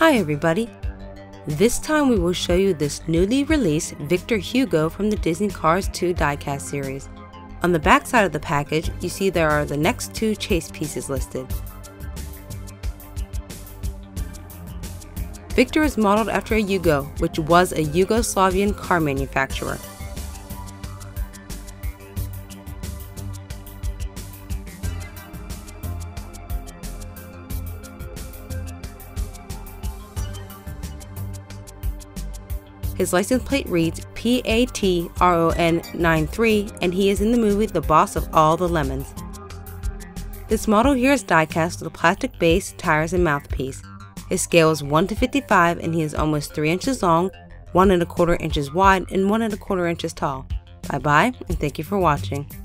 Hi everybody! This time we will show you this newly released Victor Hugo from the Disney Cars 2 diecast series. On the back side of the package, you see there are the next two chase pieces listed. Victor is modeled after a Yugo, which was a Yugoslavian car manufacturer. His license plate reads PATRON93 and he is in the movie The Boss of All the Lemons. This model here is diecast with a plastic base, tires, and mouthpiece. His scale is 1 to 55 and he is almost 3 inches long, 1 1/4 inches wide, and 1 1/4 inches tall. Bye bye and thank you for watching.